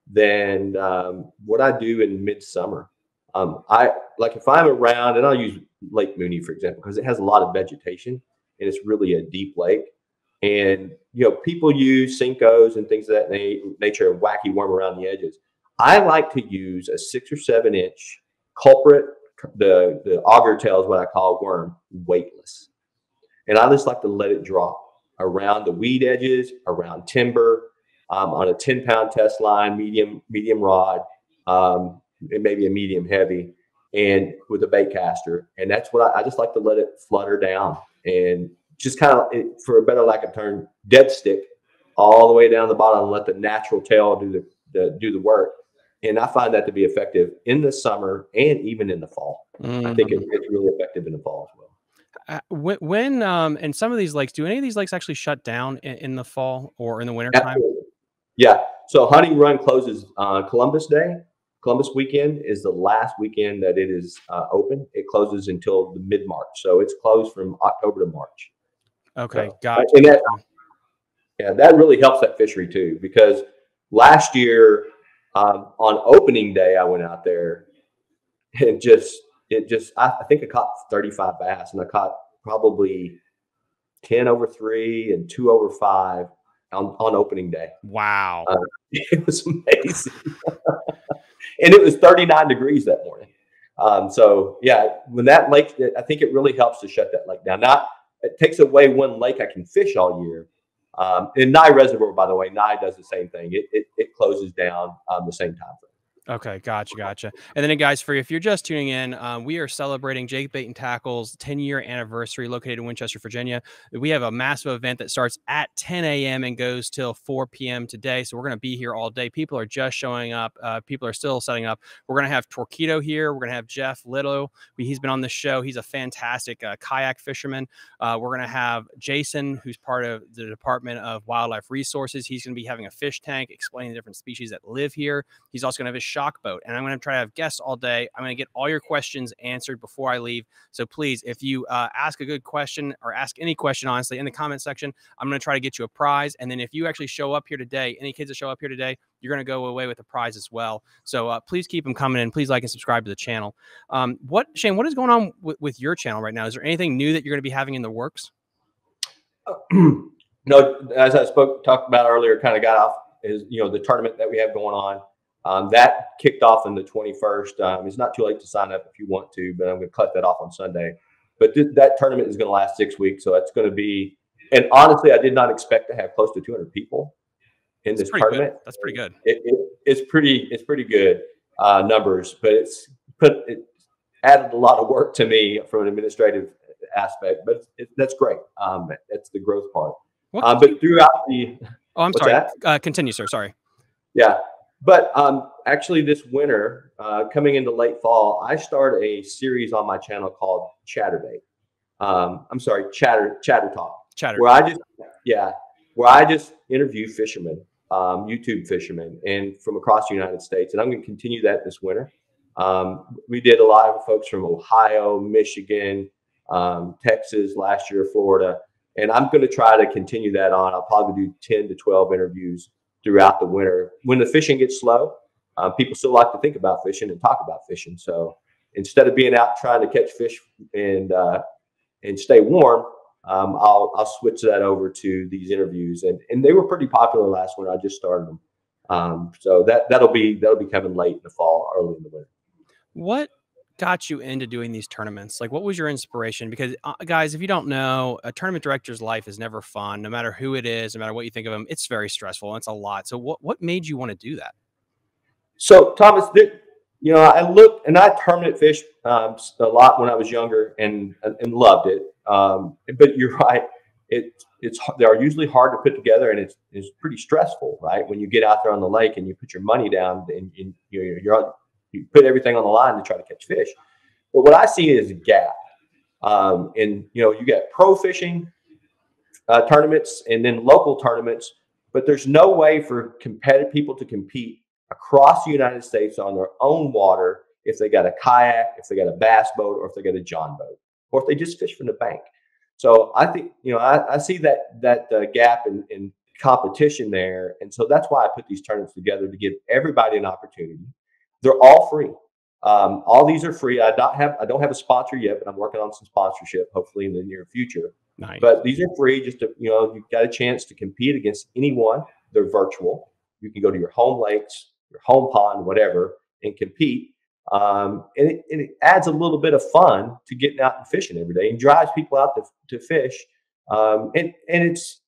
than um, what I do in midsummer. Um, I like if I'm around, and I'll use Lake Mooney, for example, because it has a lot of vegetation and it's really a deep lake. And, you know, people use Cinco's and things of that nature and wacky worm around the edges. I like to use a six or seven inch culprit. The, the auger tail is what I call worm, weightless. And I just like to let it drop around the weed edges, around timber, um, on a ten pound test line, medium, medium rod. Um, It may be a medium heavy, and with a bait caster. And that's what I, I just like to let it flutter down and just kind of, for a better lack of term, dead stick all the way down the bottom and let the natural tail do the, the do the work. And I find that to be effective in the summer and even in the fall. Mm-hmm. I think it, it's really effective in the fall as well. Uh, when, when um, and some of these lakes, do any of these lakes actually shut down in, in the fall or in the winter time? Absolutely. Yeah. So Hunting Run closes on uh, Columbus Day. Columbus weekend is the last weekend that it is uh, open. It closes until the mid-March. So it's closed from October to March. Okay, so, gotcha. And that, yeah, that really helps that fishery too, because last year um, on opening day, I went out there and just, it just, I, I think I caught thirty-five bass, and I caught probably ten over three and two over five on, on opening day. Wow. Uh, it was amazing. And it was thirty-nine degrees that morning. Um, so, yeah, when that lake, I think it really helps to shut that lake down. Not, it takes away one lake I can fish all year. Um, and Nye Reservoir, by the way, Nye does the same thing. It it, it closes down um, the same time. Okay, gotcha, gotcha. And then, guys, for you, if you're just tuning in, uh, we are celebrating Jake's Bait and Tackle's ten year anniversary, located in Winchester, Virginia. We have a massive event that starts at ten A M and goes till four P M today. So we're going to be here all day. People are just showing up. Uh, people are still setting up. We're going to have Torqeedo here. We're going to have Jeff Little. We, he's been on the show. He's a fantastic uh, kayak fisherman. Uh, we're going to have Jason, who's part of the Department of Wildlife Resources. He's going to be having a fish tank, explaining the different species that live here. He's also going to have his shock boat, and I'm going to try to have guests all day. I'm going to get all your questions answered before I leave. So please, if you uh, ask a good question, or ask any question, honestly, in the comment section, I'm going to try to get you a prize. And then if you actually show up here today, any kids that show up here today, you're going to go away with a prize as well. So uh, please keep them coming in. Please like and subscribe to the channel. Um, what, Shane, what is going on with, with your channel right now? Is there anything new that you're going to be having in the works? No, as I spoke, talked about earlier, kind of got off is, you know, the tournament that we have going on. Um, that kicked off on the twenty-first. Um, it's not too late to sign up if you want to, but I'm going to cut that off on Sunday. But th that tournament is going to last six weeks, so that's going to be. And honestly, I did not expect to have close to two hundred people in this tournament. That's pretty good. It, it, it's pretty. It's pretty good uh, numbers, but it's put it added a lot of work to me from an administrative aspect. But it's, it, that's great. Um, that's the growth part. Um, but throughout the. Oh, I'm sorry. Uh, continue, sir. Sorry. Yeah. But um, actually this winter, uh, coming into late fall, I start a series on my channel called Chatter Bait. Um, I'm sorry, Chatter Chatter Talk. Chatter. Where I just, yeah, where I just interview fishermen, um, YouTube fishermen, and from across the United States. And I'm going to continue that this winter. Um, we did a lot of folks from Ohio, Michigan, um, Texas last year, Florida, and I'm going to try to continue that on. I'll probably do ten to twelve interviews throughout the winter. When the fishing gets slow, uh, people still like to think about fishing and talk about fishing. So instead of being out trying to catch fish and uh, and stay warm, um, I'll I'll switch that over to these interviews. And and they were pretty popular last winter. I just started them, um, so that that'll be that'll be coming late in the fall, early in the winter. What got you into doing these tournaments? Like, what was your inspiration? Because uh, guys, if you don't know, a tournament director's life is never fun, no matter who it is, no matter what you think of them. It's very stressful and it's a lot. So what, what made you want to do that? So Thomas, you know, I looked and I tournament fished um, a lot when I was younger and, and loved it. Um, but you're right. It, it's, they are usually hard to put together, and it's, it's pretty stressful, right? When you get out there on the lake and you put your money down and, and you're, you're on, you put everything on the line to try to catch fish. But what I see is a gap. Um, and, you know, you got pro fishing uh, tournaments and then local tournaments, but there's no way for competitive people to compete across the United States on their own water if they got a kayak, if they got a bass boat, or if they got a john boat, or if they just fish from the bank. So I think, you know, I, I see that, that uh, gap in, in competition there. And so that's why I put these tournaments together, to give everybody an opportunity. They're all free. Um, all these are free. I don't have I don't have a sponsor yet, but I'm working on some sponsorship, hopefully in the near future. Nice. But these are free. Just to, you know, you've got a chance to compete against anyone. They're virtual. You can go to your home lakes, your home pond, whatever, and compete. Um, and, it, and it adds a little bit of fun to getting out and fishing every day, and drives people out to to fish. Um, and and it's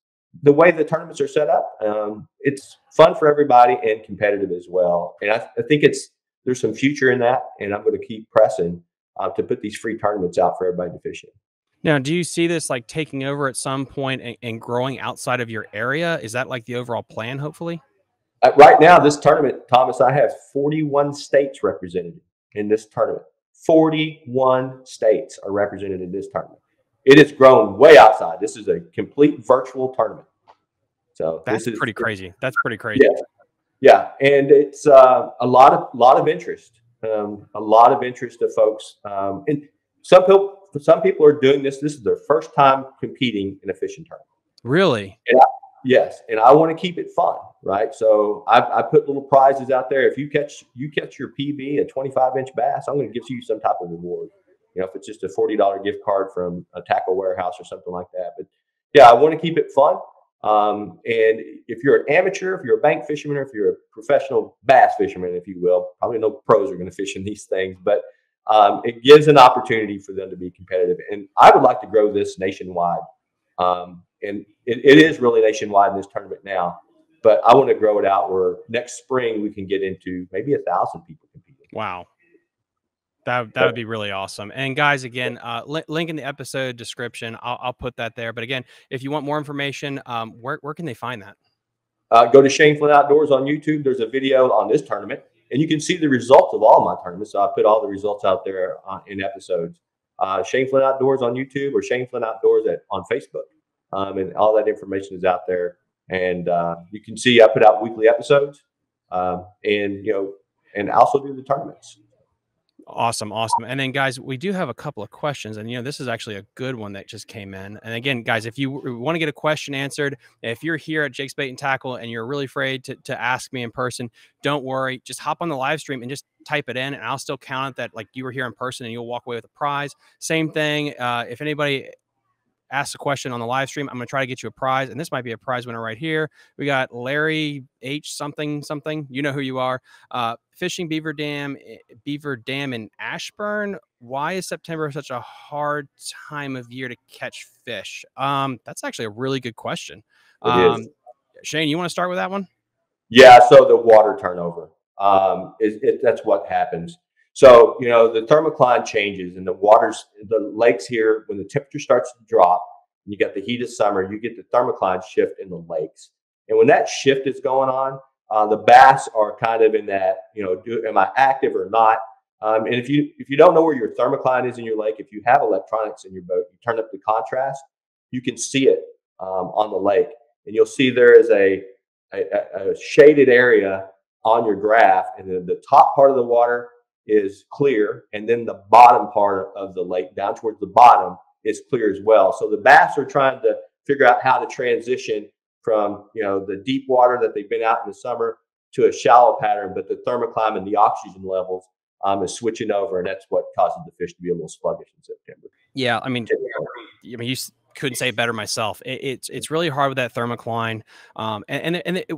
the way the tournaments are set up. Um, it's fun for everybody and competitive as well. And I, I think it's there's some future in that, and I'm going to keep pressing uh, to put these free tournaments out for everybody to fish in. Now, do you see this like taking over at some point and, and growing outside of your area? Is that like the overall plan, hopefully? Uh, right now, this tournament, Thomas, I have forty-one states represented in this tournament. forty-one states are represented in this tournament. It has grown way outside. This is a complete virtual tournament. So That's this is, pretty crazy. That's pretty crazy. Yeah. Yeah, and it's uh, a lot of lot of interest, um, a lot of interest to folks. Um, and some people, some people are doing this. This is their first time competing in a fishing tournament. Really? And I, yes, and I want to keep it fun, right? So I, I put little prizes out there. If you catch you catch your P B, a twenty-five inch bass, I'm going to give you some type of reward. You know, if it's just a forty dollar gift card from a tackle warehouse or something like that. But yeah, I want to keep it fun. Um, and if you're an amateur, if you're a bank fisherman, or if you're a professional bass fisherman, if you will, probably no pros are going to fish in these things, but, um, it gives an opportunity for them to be competitive. And I would like to grow this nationwide. Um, and it, it is really nationwide in this tournament now, but I want to grow it out where next spring we can get into maybe a thousand people competing. Wow. That, that would be really awesome. And guys, again, uh, li link in the episode description. I'll, I'll put that there. But again, if you want more information, um, where, where can they find that? Uh, go to Shane Flint Outdoors on YouTube. There's a video on this tournament, and you can see the results of all my tournaments. So I put all the results out there uh, in episodes. Uh, Shane Flint Outdoors on YouTube, or Shane Flint Outdoors at, on Facebook. Um, and all that information is out there. And uh, you can see I put out weekly episodes, um, and, you know, and I also do the tournaments. Awesome. Awesome. And then guys, we do have a couple of questions, and you know, this is actually a good one that just came in. And again, guys, if you want to get a question answered, if you're here at Jake's Bait and Tackle and you're really afraid to, to ask me in person, don't worry, just hop on the live stream and just type it in, and I'll still count it that like you were here in person, and you'll walk away with a prize. Same thing. Uh, if anybody ask a question on the live stream. I'm going to try to get you a prize, and this might be a prize winner right here. We got Larry H something something. You know who you are. Uh, fishing Beaver Dam, Beaver Dam in Ashburn. Why is September such a hard time of year to catch fish? Um, that's actually a really good question. Um, Shane, you want to start with that one? Yeah. So the water turnover, um, it, it, that's what happens. So, you know, the thermocline changes and the waters, the lakes here, when the temperature starts to drop, and you got the heat of summer, you get the thermocline shift in the lakes. And when that shift is going on, uh, the bass are kind of in that, you know, do, am I active or not? Um, and if you, if you don't know where your thermocline is in your lake, if you have electronics in your boat, you turn up the contrast, you can see it um, on the lake. And you'll see there is a, a, a shaded area on your graph, and then the top part of the water is clear, and then the bottom part of the lake down towards the bottom is clear as well. So the bass are trying to figure out how to transition from, you know, the deep water that they've been out in the summer to a shallow pattern, but the thermocline and the oxygen levels um, is switching over, and that's what causes the fish to be a little sluggish in September. Yeah, I mean, I mean, you couldn't say it better myself. It, it's it's really hard with that thermocline, um, and and, and it,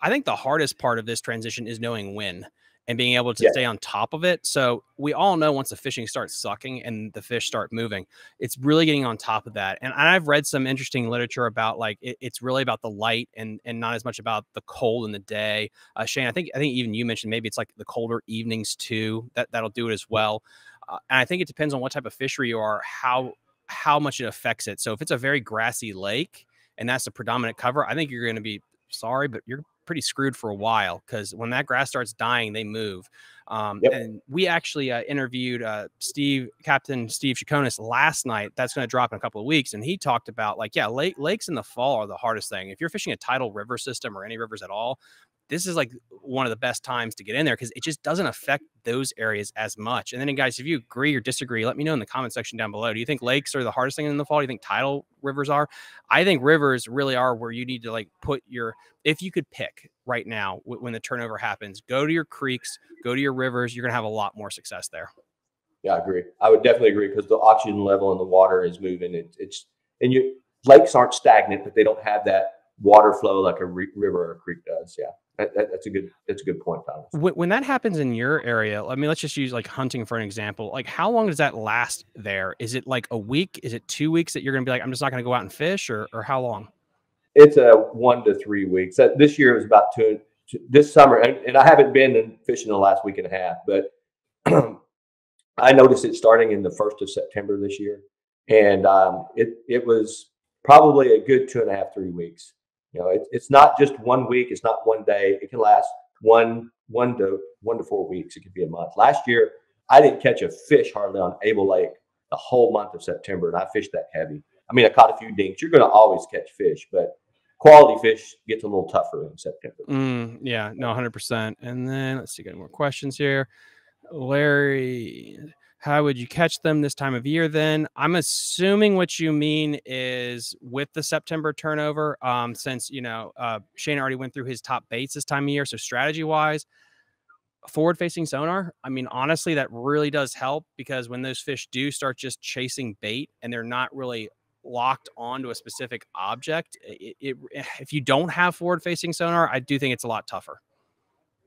I think the hardest part of this transition is knowing when and being able to yeah. stay on top of it. So we all know once the fishing starts sucking and the fish start moving, it's really getting on top of that. And I've read some interesting literature about like, it, it's really about the light and and not as much about the cold in the day. Uh, Shane, I think, I think even you mentioned maybe it's like the colder evenings too, that that'll do it as well. Uh, and I think it depends on what type of fishery you are, how, how much it affects it. So if it's a very grassy lake and that's the predominant cover, I think you're going to be sorry, but you're pretty screwed for a while, because when that grass starts dying, they move. Um, yep. And we actually uh, interviewed uh, Steve, Captain Steve Chaconis last night. That's going to drop in a couple of weeks. And he talked about like, yeah, lake, lakes in the fall are the hardest thing. If you're fishing a tidal river system or any rivers at all, this is like one of the best times to get in there because it just doesn't affect those areas as much. And then guys, if you agree or disagree, let me know in the comment section down below. Do you think lakes are the hardest thing in the fall? Do you think tidal rivers are? I think rivers really are where you need to like put your, if you could pick right now when the turnover happens, go to your creeks, go to your rivers. You're going to have a lot more success there. Yeah, I agree. I would definitely agree because the oxygen level in the water is moving. It, it's, and your lakes aren't stagnant, but they don't have that water flow like a re river or a creek does. Yeah. That, that, that's a good, that's a good point, Thomas. When, when that happens in your area, I mean, let's just use like hunting for an example. Like how long does that last there? Is it like a week? Is it two weeks that you're going to be like, I'm just not going to go out and fish, or, or how long? It's a one to three weeks. This year it was about two, two this summer. And, and I haven't been in fishing the last week and a half, but I noticed it starting in the first of September this year. And um, it, it was probably a good two and a half, three weeks. You know, it, it's not just one week. It's not one day. It can last one, one to one to four weeks. It could be a month. Last year, I didn't catch a fish hardly on Abel Lake the whole month of September, and I fished that heavy. I mean, I caught a few dinks. You're going to always catch fish, but quality fish gets a little tougher in September. Mm, yeah, no, one hundred percent. And then let's see, got any more questions here. Larry, how would you catch them this time of year then? I'm assuming what you mean is with the September turnover, um, since, you know, uh, Shane already went through his top baits this time of year. So strategy-wise, forward-facing sonar, I mean, honestly, that really does help because when those fish do start just chasing bait and they're not really locked onto a specific object, it, it, if you don't have forward-facing sonar, I do think it's a lot tougher.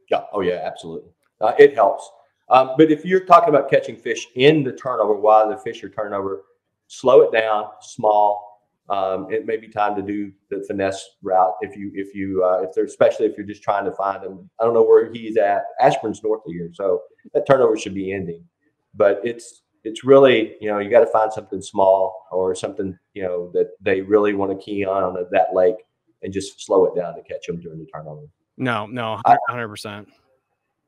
Yeah. Oh, yeah, absolutely. Uh, it helps. Um, but if you're talking about catching fish in the turnover, while the fish are turnover, slow it down, small. Um, it may be time to do the finesse route if you, if you, uh, if they're, especially if you're just trying to find them. I don't know where he's at. Ashburn's north of here, so that turnover should be ending. But it's, it's really, you know, you got to find something small or something, you know, that they really want to key on on that lake and just slow it down to catch them during the turnover. No, no, one hundred percent.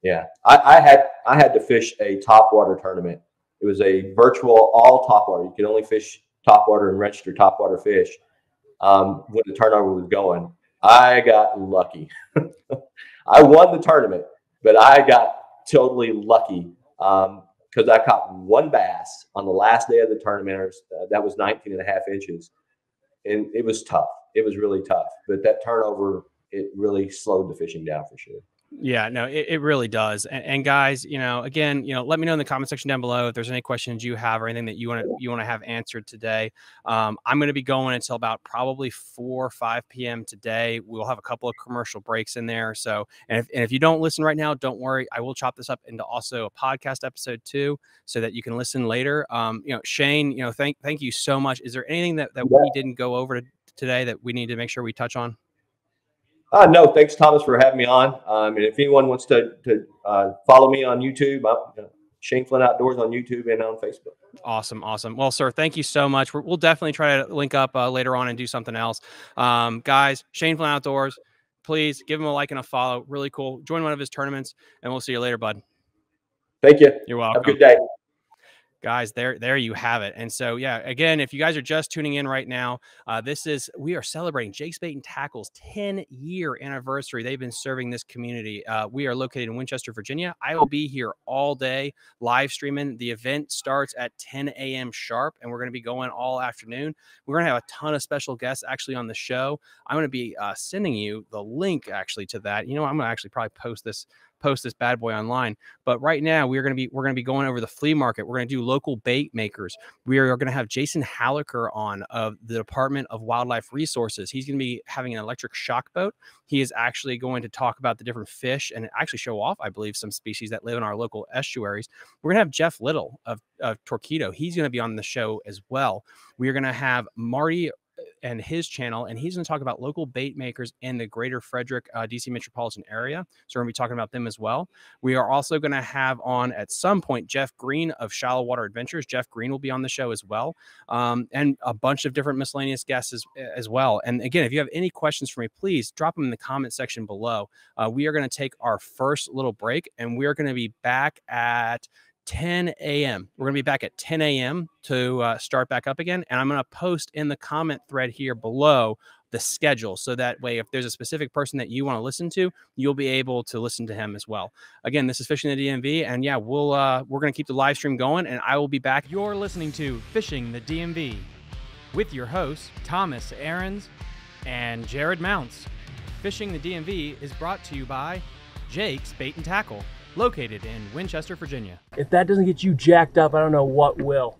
Yeah, I, I had I had to fish a topwater tournament. It was a virtual all topwater. You could only fish topwater and register topwater fish um, when the turnover was going. I got lucky. I won the tournament, but I got totally lucky because um, I caught one bass on the last day of the tournament. Uh, that was nineteen and a half inches, and it was tough. It was really tough, but that turnover, it really slowed the fishing down for sure. Yeah, no, it, it really does. And, and guys, you know, again, you know, let me know in the comment section down below if there's any questions you have or anything that you want to you want to have answered today. Um, I'm going to be going until about probably four or five P M today. We'll have a couple of commercial breaks in there. So, and if, and if you don't listen right now, don't worry. I will chop this up into also a podcast episode too, so that you can listen later. Um, you know, Shane, you know, thank thank you so much. Is there anything that, that yeah. we didn't go over to, today that we need to make sure we touch on? Uh, no, thanks, Thomas, for having me on. Um, and if anyone wants to, to uh, follow me on YouTube, I'm, uh, Shane Flint Outdoors on YouTube and on Facebook. Awesome. Awesome. Well, sir, thank you so much. We're, we'll definitely try to link up uh, later on and do something else. Um, guys, Shane Flint Outdoors, please give him a like and a follow. Really cool. Join one of his tournaments, and we'll see you later, bud. Thank you. You're welcome. Have a good day. Guys, there, there you have it. And so, yeah, again, if you guys are just tuning in right now, uh, this is, we are celebrating Jake's Bait and Tackle's ten year anniversary. They've been serving this community. Uh, we are located in Winchester, Virginia. I will be here all day live streaming. The event starts at ten A M sharp, and we're going to be going all afternoon. We're going to have a ton of special guests actually on the show. I'm going to be uh, sending you the link actually to that. You know, I'm going to actually probably post this post this bad boy online, but right now we're going to be we're going to be going over the flea market. We're going to do local bait makers. We are going to have Jason Hallicker on of the Department of Wildlife Resources. He's going to be having an electric shock boat. He is actually going to talk about the different fish and actually show off, I believe, some species that live in our local estuaries. We're going to have Jeff Little of, of Torqeedo. He's going to be on the show as well. We are going to have Marty and his channel, and he's going to talk about local bait makers in the greater Frederick, uh, D C metropolitan area. So we're going to be talking about them as well. We are also going to have on at some point Jeff Green of Shallow Water Adventures. Jeff Green will be on the show as well, um, and a bunch of different miscellaneous guests as, as well. And again, if you have any questions for me, please drop them in the comment section below. Uh, we are going to take our first little break, and we're going to be back at ten A M We're going to be back at ten A M to uh, start back up again. And I'm going to post in the comment thread here below the schedule. So that way, if there's a specific person that you want to listen to, you'll be able to listen to him as well. Again, this is Fishing the D M V. And yeah, we'll, uh, we're going to keep the live stream going, and I will be back. You're listening to Fishing the D M V with your hosts, Thomas Ahrens and Jared Mounts. Fishing the D M V is brought to you by Jake's Bait and Tackle, located in Winchester, Virginia. If that doesn't get you jacked up, I don't know what will.